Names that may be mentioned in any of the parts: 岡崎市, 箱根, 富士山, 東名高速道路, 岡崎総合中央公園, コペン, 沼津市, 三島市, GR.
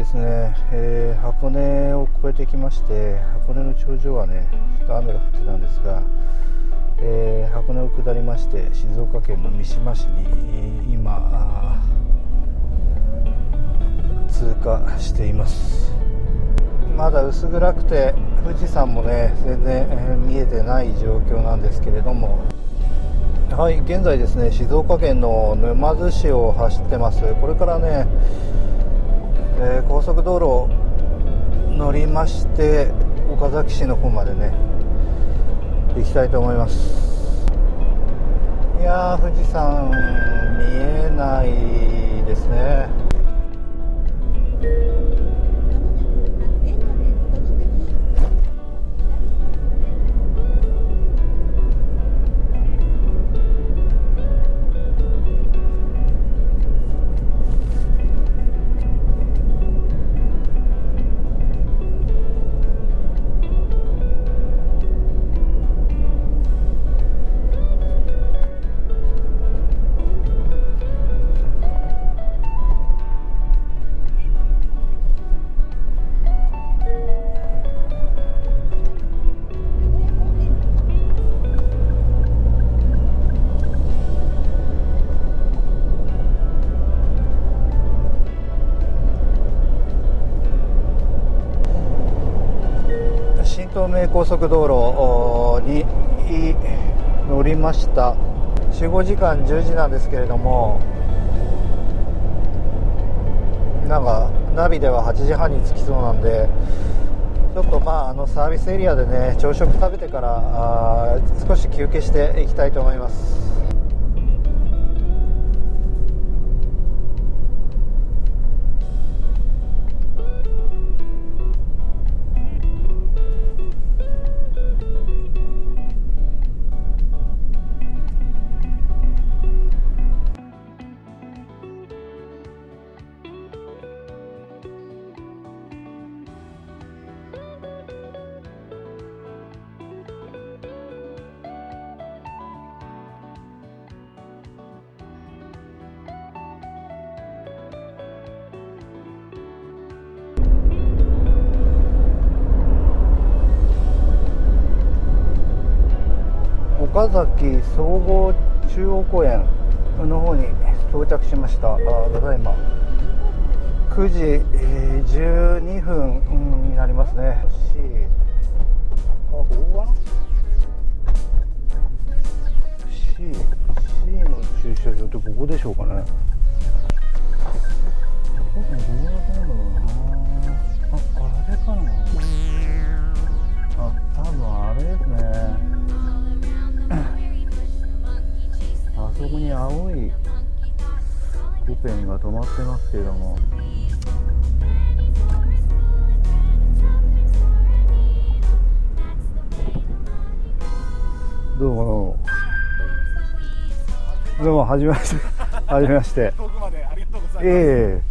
ですね、箱根を越えてきまして、箱根の頂上はねちょっと雨が降ってたんですが、箱根を下りまして静岡県の三島市に今通過しています。まだ薄暗くて富士山もね全然見えてない状況なんですけれども、はい、現在ですね静岡県の沼津市を走ってます。これからね、高速道路乗りまして岡崎市の方までね行きたいと思います。いやー、富士山見えないですね。東名高速道路に乗りました。集合時間10時なんですけれども、なんかナビでは8時半に着きそうなんで、ちょっとサービスエリアでね朝食食べてから少し休憩していきたいと思います。岡崎総合中央公園の方に到着しました。ただいま9時12分になりますね。C の駐車場ってここでしょうかね。あれかな、多分あれですね。あそこに青いコペンが止まってますけども、どうもはじめましてはじめまして。遠くまでありがとうございます。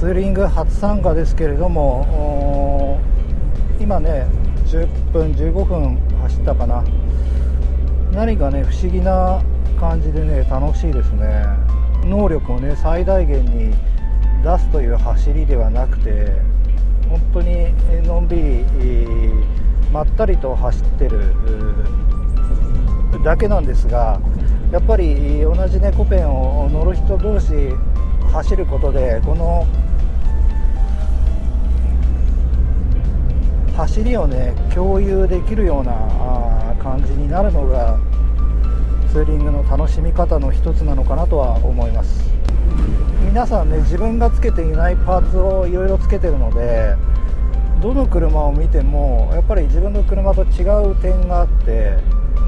ツーリング初参加ですけれども、今ね10分15分走ったかな。何かね不思議な感じでね楽しいですね。能力をね最大限に出すという走りではなくて、本当にのんびりまったりと走ってるだけなんですが、やっぱり同じねコペンを乗る人同士走ることで、この走りをね共有できるような感じになるのがツーリングの楽しみ方の一つなのかなとは思います。皆さんね自分がつけていないパーツをいろいろつけてるので、どの車を見てもやっぱり自分の車と違う点があって、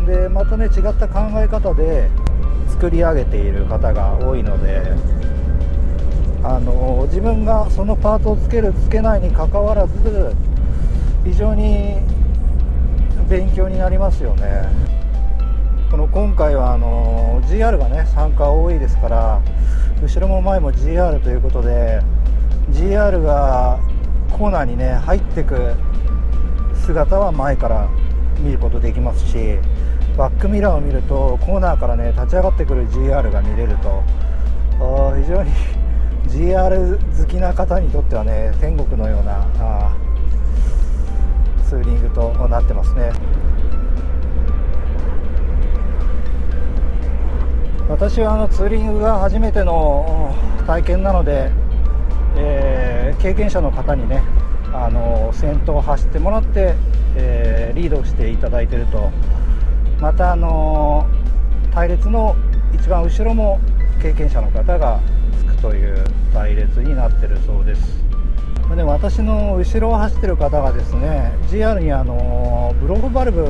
でまたね違った考え方で作り上げている方が多いので、自分がそのパーツをつけるつけないにかかわらず非常に勉強になりますよね。この今回はGR がね参加多いですから、後ろも前も GR ということで、 GR がコーナーにね入ってく姿は前から見ることできますし、バックミラーを見るとコーナーからね立ち上がってくる GR が見れると、非常に GR 好きな方にとってはね天国のようなツーリングとなってますね。私はツーリングが初めての体験なので、経験者の方にね先頭を走ってもらって、リードしていただいていると、また隊列の一番後ろも経験者の方がつくという隊列になっているそうです。で私の後ろを走ってる方がですね GR にブロックバルブ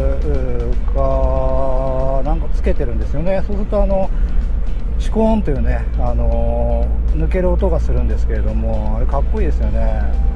かなんかつけてるんですよね。そうするとシコーンというね抜ける音がするんですけれども、あれかっこいいですよね。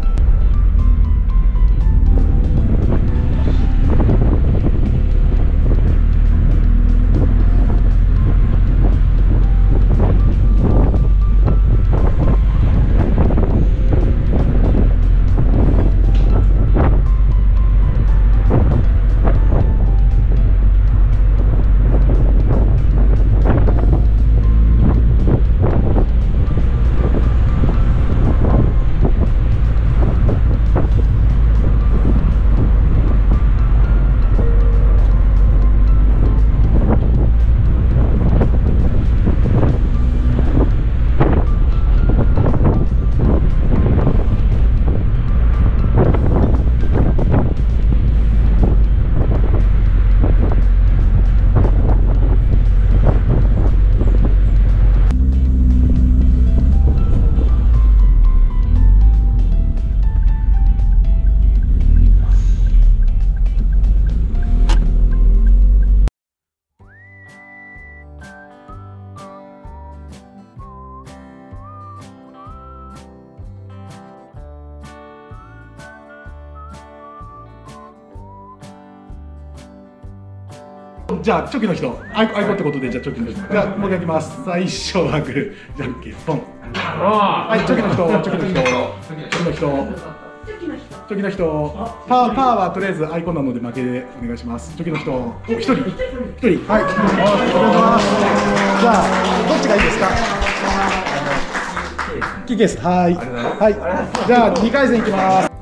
じゃあチョキの人、アイコってことで、じゃあチョキの人、じゃあもうやります。最初はグー、じゃんけんポン。はい、チョキの人、チョキの人、チョキの人、パーはとりあえずアイコなので負けでお願いします。チョキの人、お一人、はい、じゃあどっちがいいですか。キーケース、はい、じゃあ2回戦いきます。